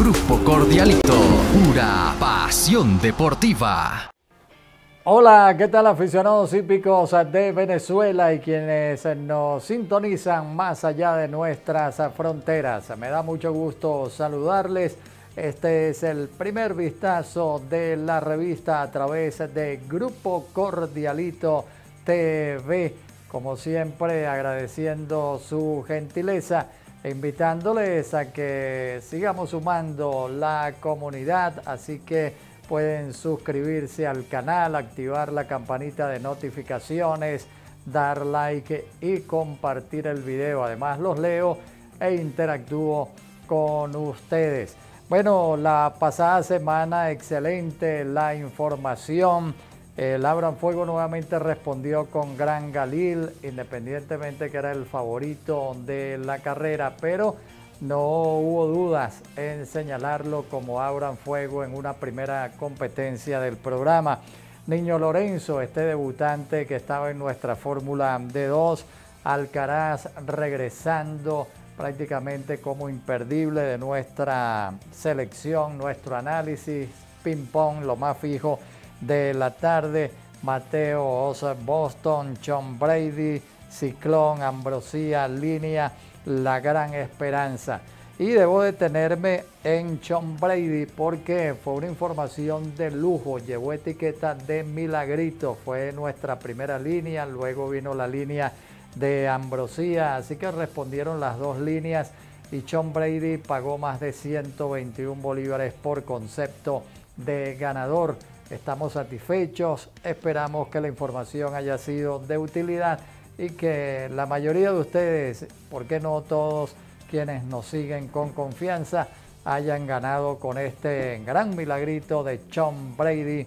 Grupo Cordialito, pura pasión deportiva. Hola, ¿qué tal aficionados hípicos de Venezuela y quienes nos sintonizan más allá de nuestras fronteras? Me da mucho gusto saludarles. Este es el primer vistazo de la revista a través de Grupo Cordialito TV. Como siempre, agradeciendo su gentileza e invitándoles a que sigamos sumando la comunidad. Así que pueden suscribirse al canal, activar la campanita de notificaciones, dar like y compartir el video. Además, los leo e interactúo con ustedes. Bueno, la pasada semana, excelente la información. El Abran Fuego nuevamente respondió con Gran Galil, independientemente que era el favorito de la carrera, pero no hubo dudas en señalarlo como Abran Fuego en una primera competencia del programa. Niño Lorenzo, este debutante que estaba en nuestra fórmula de 2, Alcaraz regresando prácticamente como imperdible de nuestra selección, nuestro análisis, ping-pong, lo más fijo de la tarde, Mateo Osa, Boston, John Brady, Ciclón, Ambrosía, Línea, La Gran Esperanza. Y debo detenerme en John Brady porque fue una información de lujo, llevó etiqueta de milagrito, fue nuestra primera línea, luego vino la línea de Ambrosía, así que respondieron las dos líneas y John Brady pagó más de 121 bolívares por concepto de ganador. Estamos satisfechos, esperamos que la información haya sido de utilidad y que la mayoría de ustedes, por qué no todos quienes nos siguen con confianza, hayan ganado con este gran milagrito de John Brady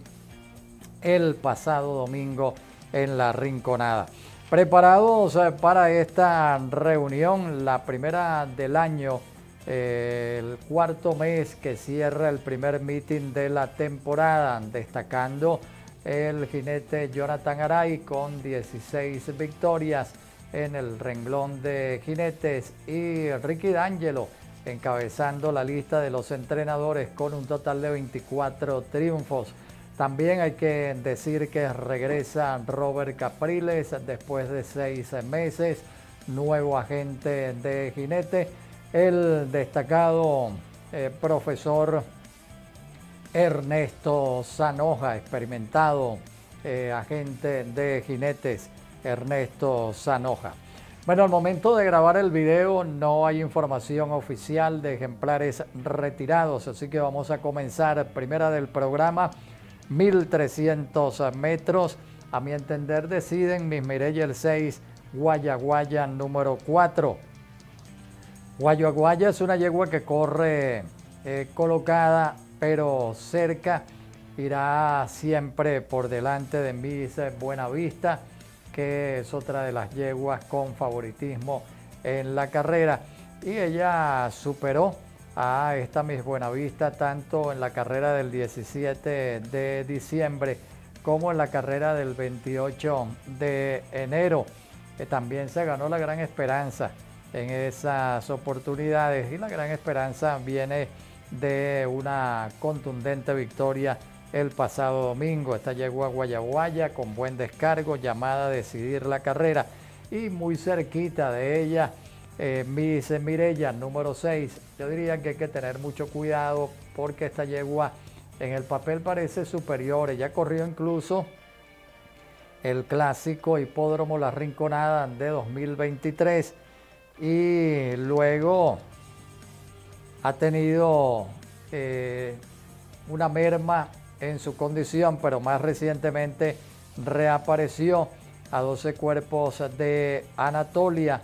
el pasado domingo en La Rinconada. Preparados para esta reunión, la primera del año, el cuarto mes que cierra el primer meeting de la temporada, destacando el jinete Jonathan Aray con 16 victorias en el renglón de jinetes y Ricky D'Angelo encabezando la lista de los entrenadores con un total de 24 triunfos. También hay que decir que regresa Robert Capriles después de 6 meses, nuevo agente de jinete. El destacado profesor Ernesto Sanoja, experimentado agente de jinetes, Ernesto Sanoja. Bueno, al momento de grabar el video no hay información oficial de ejemplares retirados, así que vamos a comenzar. Primera del programa, 1300 metros. A mi entender deciden Miss Mireya el 6, Guayaguaya número 4. Guayaguaya es una yegua que corre colocada, pero cerca. Irá siempre por delante de Miss Buenavista, que es otra de las yeguas con favoritismo en la carrera. Y ella superó a esta Miss Buenavista tanto en la carrera del 17 de diciembre como en la carrera del 28 de enero. También se ganó la Gran Esperanza en esas oportunidades y la Gran Esperanza viene de una contundente victoria el pasado domingo. Esta llegó a Guayaguaya con buen descargo, llamada a decidir la carrera y muy cerquita de ella Miss Mireya número 6. Yo diría que hay que tener mucho cuidado porque esta yegua en el papel parece superior. Ella corrió incluso el clásico Hipódromo La Rinconada de 2023 y luego ha tenido una merma en su condición, pero más recientemente reapareció a 12 cuerpos de Anatolia,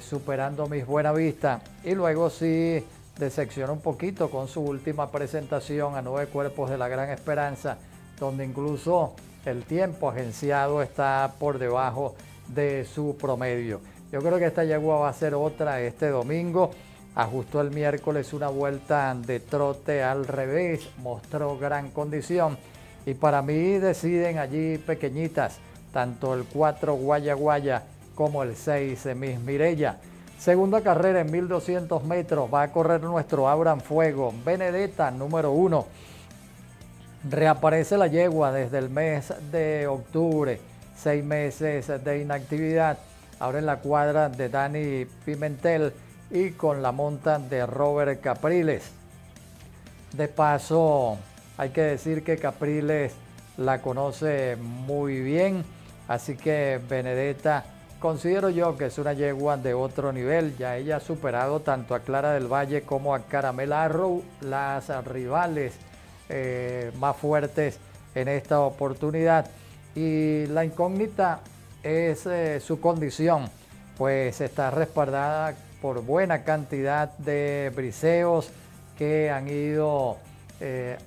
superando Miss Buenavista. Y luego sí decepcionó un poquito con su última presentación a 9 cuerpos de la Gran Esperanza, donde incluso el tiempo agenciado está por debajo de su promedio. Yo creo que esta yegua va a ser otra este domingo. Ajustó el miércoles una vuelta de trote al revés, mostró gran condición. Y para mí deciden allí pequeñitas, tanto el 4 Guayaguaya como el 6 Miss Mireya. Segunda carrera en 1200 metros, va a correr nuestro Abran Fuego, Benedetta número 1. Reaparece la yegua desde el mes de octubre, 6 meses de inactividad. Ahora en la cuadra de Dani Pimentel y con la monta de Robert Capriles. De paso, hay que decir que Capriles la conoce muy bien, así que Benedetta considero yo que es una yegua de otro nivel. Ya ella ha superado tanto a Clara del Valle como a Caramel Arrow, las rivales más fuertes en esta oportunidad. Y la incógnita es su condición, pues está respaldada por buena cantidad de briseos que han ido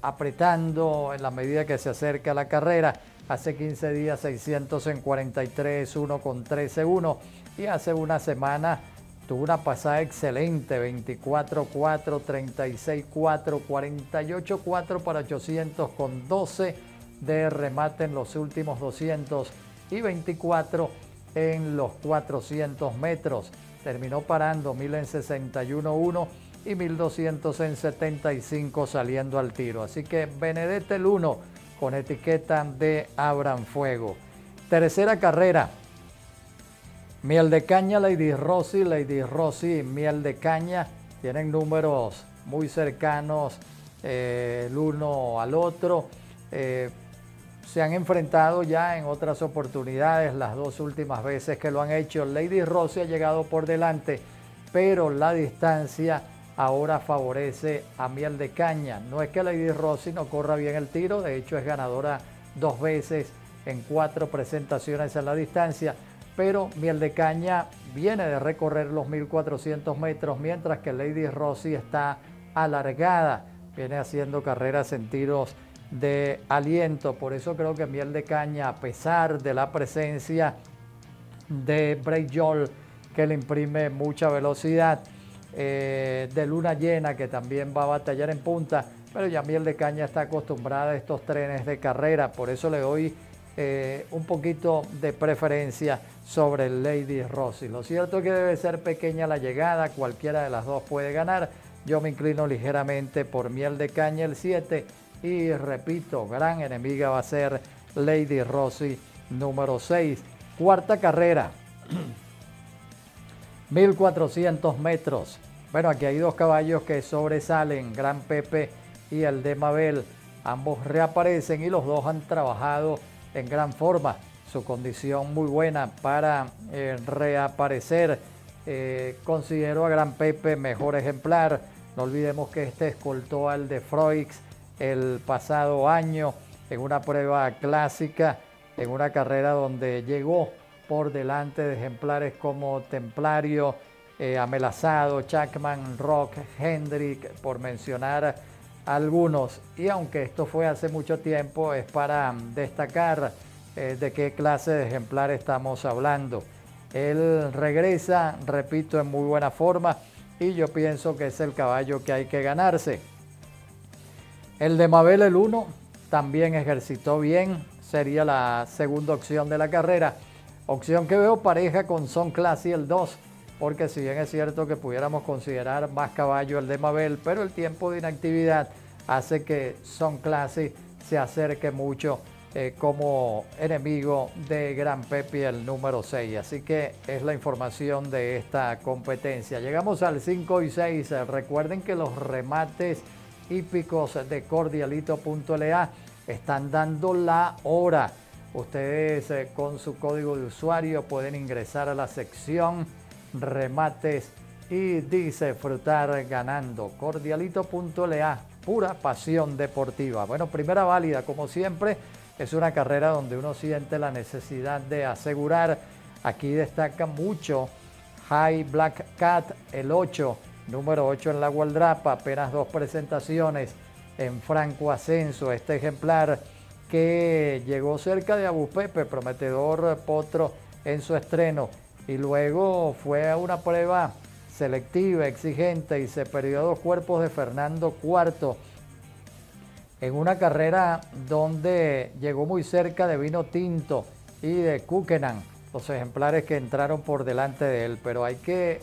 apretando en la medida que se acerca la carrera. Hace 15 días 600 en 43-1 con 13-1 y hace una semana tuvo una pasada excelente, 24-4, 36-4, 48-4 para 800 con 12 de remate en los últimos 200 y 24 en los 400 metros. Terminó parando 1000 en 61-1 y 1200 en 75 saliendo al tiro. Así que Benedetta el 1. Con etiqueta de Abran Fuego. Tercera carrera, Miel de Caña, Lady Rossi, Miel de Caña, tienen números muy cercanos el uno al otro, se han enfrentado ya en otras oportunidades, las dos últimas veces que lo han hecho, Lady Rossi ha llegado por delante, pero la distancia ahora favorece a Miel de Caña. No es que Lady Rossi no corra bien el tiro, de hecho es ganadora 2 veces en 4 presentaciones en la distancia, pero Miel de Caña viene de recorrer los 1400 metros, mientras que Lady Rossi está alargada, viene haciendo carreras en tiros de aliento. Por eso creo que Miel de Caña, a pesar de la presencia de Brayol, que le imprime mucha velocidad, de Luna Llena, que también va a batallar en punta, pero ya Miel de Caña está acostumbrada a estos trenes de carrera, por eso le doy un poquito de preferencia sobre Lady Rossi. Lo cierto es que debe ser pequeña la llegada, cualquiera de las dos puede ganar. Yo me inclino ligeramente por Miel de Caña el 7 y repito, gran enemiga va a ser Lady Rossi número 6. Cuarta carrera, 1400 metros. Bueno, aquí hay 2 caballos que sobresalen, Gran Pepe y el de Mabel. Ambos reaparecen y los dos han trabajado en gran forma. Su condición muy buena para reaparecer. Considero a Gran Pepe mejor ejemplar. No olvidemos que este escoltó al de Froix el pasado año en una prueba clásica, en una carrera donde llegó por delante de ejemplares como Templario, Amelazado, Chapman, Rock, Hendrick, por mencionar algunos. Y aunque esto fue hace mucho tiempo, es para destacar de qué clase de ejemplar estamos hablando. Él regresa, repito, en muy buena forma y yo pienso que es el caballo que hay que ganarse. El de Mabel el 1 también ejercitó bien, sería la segunda opción de la carrera. Opción que veo pareja con Son Classy el 2, porque si bien es cierto que pudiéramos considerar más caballo el de Mabel, pero el tiempo de inactividad hace que Son Classy se acerque mucho como enemigo de Gran Pepe el número 6. Así que es la información de esta competencia. Llegamos al 5 y 6. Recuerden que los remates hípicos de Cordialito.la están dando la hora. Ustedes con su código de usuario pueden ingresar a la sección remates y disfrutar ganando. Cordialito.la, pura pasión deportiva. Bueno, primera válida, como siempre, es una carrera donde uno siente la necesidad de asegurar. Aquí destaca mucho High Black Cat, el 8, número 8 en la Gualdrapa, apenas 2 presentaciones en franco ascenso. Este ejemplar que llegó cerca de Abu Pepe, prometedor potro en su estreno, y luego fue a una prueba selectiva, exigente, y se perdió a 2 cuerpos de Fernando IV en una carrera donde llegó muy cerca de Vino Tinto y de Kukenan, los ejemplares que entraron por delante de él. Pero hay que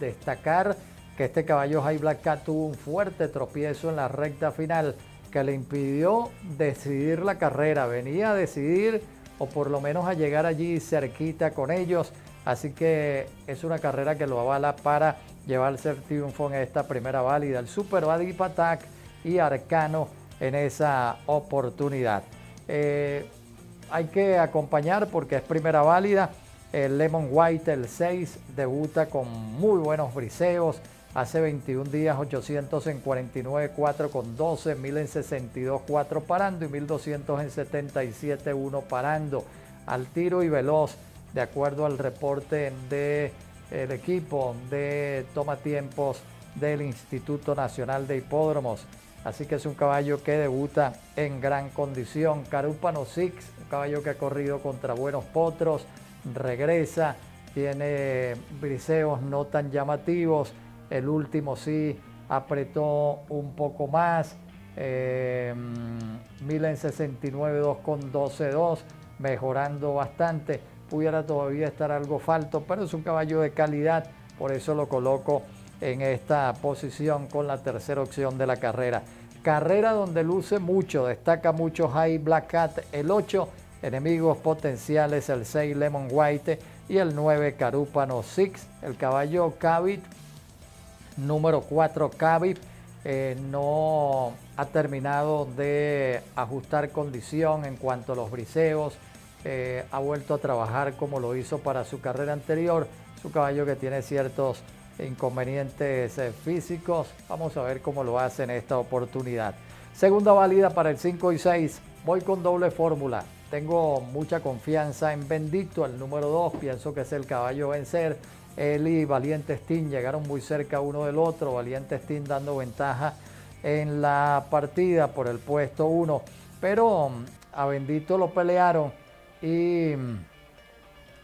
destacar que este caballo High Black Cat tuvo un fuerte tropiezo en la recta final que le impidió decidir la carrera. Venía a decidir o por lo menos a llegar allí cerquita con ellos. Así que es una carrera que lo avala para llevarse el triunfo en esta primera válida. El Super Badip Attack y Arcano en esa oportunidad. Hay que acompañar porque es primera válida. El Lemon White, el 6, debuta con muy buenos briseos. Hace 21 días, 800 en 49.4 con 12, 1000 en 62.4 parando y 1200 en 77.1 parando. Al tiro y veloz, de acuerdo al reporte del equipo de tomatiempos del Instituto Nacional de Hipódromos. Así que es un caballo que debuta en gran condición. Carúpano Six, un caballo que ha corrido contra buenos potros, regresa, tiene briseos no tan llamativos. El último sí apretó un poco más, 1000 en 69.2 con 12.2, mejorando bastante. Pudiera todavía estar algo falto, pero es un caballo de calidad, por eso lo coloco en esta posición con la tercera opción de la carrera. Carrera donde luce mucho, destaca mucho High Black Cat, el 8, enemigos potenciales, el 6, Lemon White y el 9, Carúpano Six. El caballo Cavit, número 4, Cavit, no ha terminado de ajustar condición en cuanto a los briseos. Ha vuelto a trabajar como lo hizo para su carrera anterior. Su caballo que tiene ciertos inconvenientes físicos. Vamos a ver cómo lo hace en esta oportunidad. Segunda válida para el 5 y 6. Voy con doble fórmula. Tengo mucha confianza en Bendito, el número 2. Pienso que es el caballo vencer. Él y Valiente Steam llegaron muy cerca uno del otro. Valiente Steam dando ventaja en la partida por el puesto 1. Pero a Bendito lo pelearon y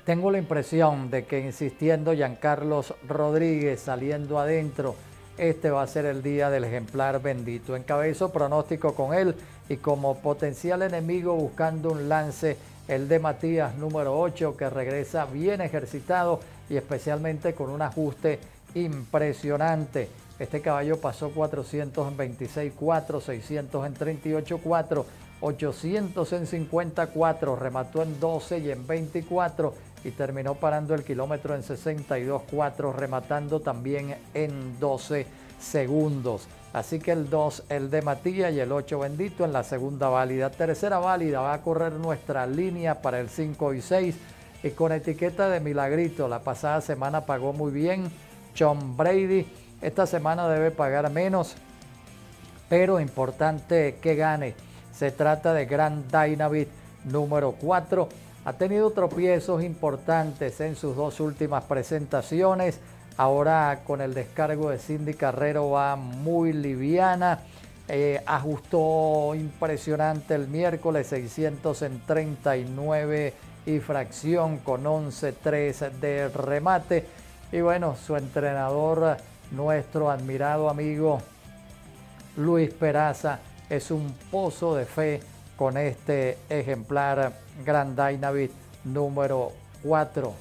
tengo la impresión de que insistiendo Giancarlos Rodríguez saliendo adentro, este va a ser el día del ejemplar Bendito. Encabezo pronóstico con él y como potencial enemigo buscando un lance, el de Matías, número 8, que regresa bien ejercitado y especialmente con un ajuste impresionante. Este caballo pasó 400 en 26.4, 600 en 38.4, 800 en 54, remató en 12 y en 24 y terminó parando el kilómetro en 62.4, rematando también en 12 segundos. Así que el 2, el de Matías y el 8, Bendito en la segunda válida. Tercera válida va a correr nuestra línea para el 5 y 6 y con etiqueta de milagrito. La pasada semana pagó muy bien John Brady, esta semana debe pagar menos, pero importante que gane. Se trata de Grand Dynavit, número 4. Ha tenido tropiezos importantes en sus dos últimas presentaciones. Ahora con el descargo de Cindy Carrero va muy liviana. Ajustó impresionante el miércoles, 600 en 39 y fracción con 11.3 de remate. Y bueno, su entrenador, nuestro admirado amigo Luis Peraza, es un pozo de fe con este ejemplar Grand Dynavit número 4.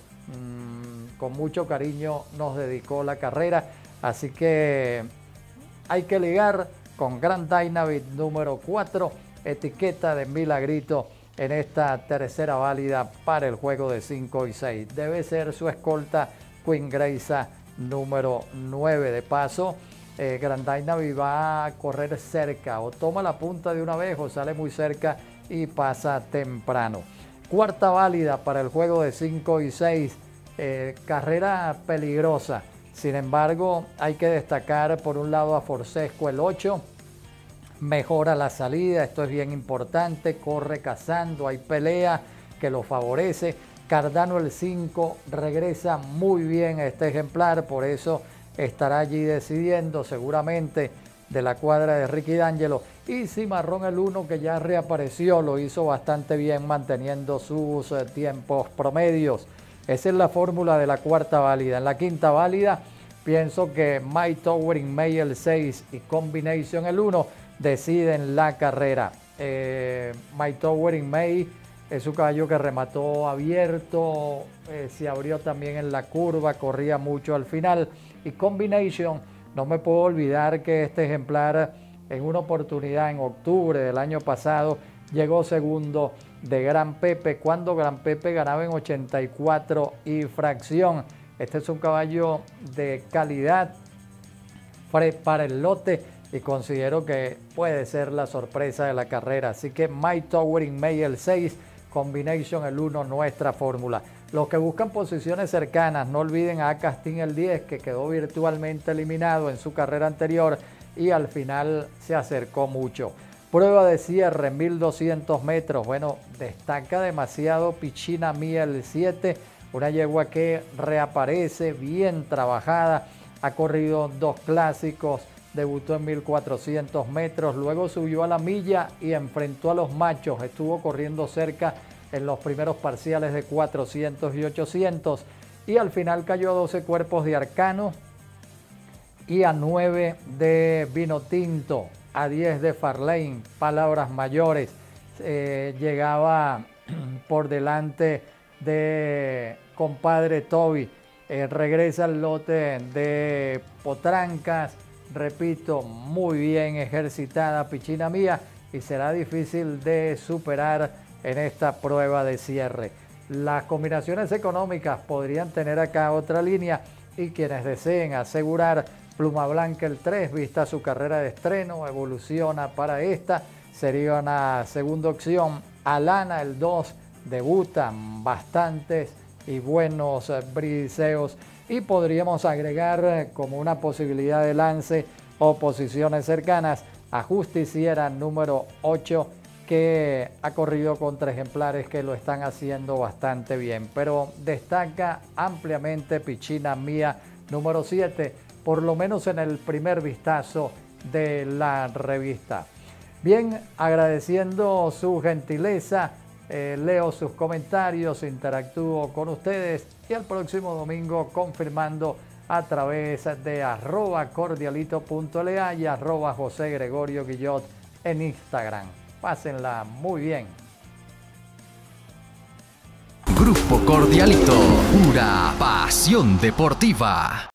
Con mucho cariño nos dedicó la carrera, así que hay que ligar con Grand Dynavit número 4, etiqueta de milagrito en esta tercera válida para el juego de 5 y 6. Debe ser su escolta Queen Grace número 9. De paso, Grand Dynavit va a correr cerca, o toma la punta de una vez o sale muy cerca y pasa temprano. Cuarta válida para el juego de 5 y 6, carrera peligrosa. Sin embargo, hay que destacar por un lado a Forcesco, el 8, mejora la salida, esto es bien importante, corre cazando, hay pelea que lo favorece. Cardano, el 5, regresa muy bien este ejemplar, por eso estará allí decidiendo seguramente de la cuadra de Ricky D'Angelo. Y Cimarrón, el 1, que ya reapareció, lo hizo bastante bien manteniendo sus tiempos promedios. Esa es la fórmula de la cuarta válida. En la quinta válida pienso que My Towering May, el 6, y Combination, el 1, deciden la carrera. My Towering May Es un caballo que remató abierto, se abrió también en la curva, corría mucho al final. Y Combination, no me puedo olvidar que este ejemplar en una oportunidad en octubre del año pasado llegó segundo de Gran Pepe, cuando Gran Pepe ganaba en 84 y fracción. Este es un caballo de calidad, prepara el lote y considero que puede ser la sorpresa de la carrera. Así que My Towering May el 6, Combination el 1, nuestra fórmula. Los que buscan posiciones cercanas, no olviden a Castín el 10, que quedó virtualmente eliminado en su carrera anterior y al final se acercó mucho. Prueba de cierre, 1200 metros. Bueno, destaca demasiado Pichina Mía el 7, una yegua que reaparece bien trabajada. Ha corrido dos clásicos, debutó en 1400 metros, luego subió a la milla y enfrentó a los machos. Estuvo corriendo cerca en los primeros parciales de 400 y 800 y al final cayó a 12 cuerpos de Arcano y a 9 de Vinotinto, a 10 de Farlane, Palabras Mayores. Llegaba por delante de Compadre Toby. Regresa al lote de Potrancas, repito, muy bien ejercitada Pichina Mía y será difícil de superar en esta prueba de cierre. Las combinaciones económicas podrían tener acá otra línea y quienes deseen asegurar Pluma Blanca el 3, vista su carrera de estreno, evoluciona para esta, sería una segunda opción. Alana el 2, debutan bastantes y buenos briseos y podríamos agregar como una posibilidad de lance o posiciones cercanas a Justiciera número 8, que ha corrido contra ejemplares que lo están haciendo bastante bien, pero destaca ampliamente Pichina Mía número 7, por lo menos en el primer vistazo de la revista. Bien, agradeciendo su gentileza, leo sus comentarios, interactúo con ustedes y el próximo domingo confirmando a través de @cordialito.la y @José Gregorio Guillot en Instagram. Pásenla muy bien. Grupo Cordialito, pura pasión deportiva.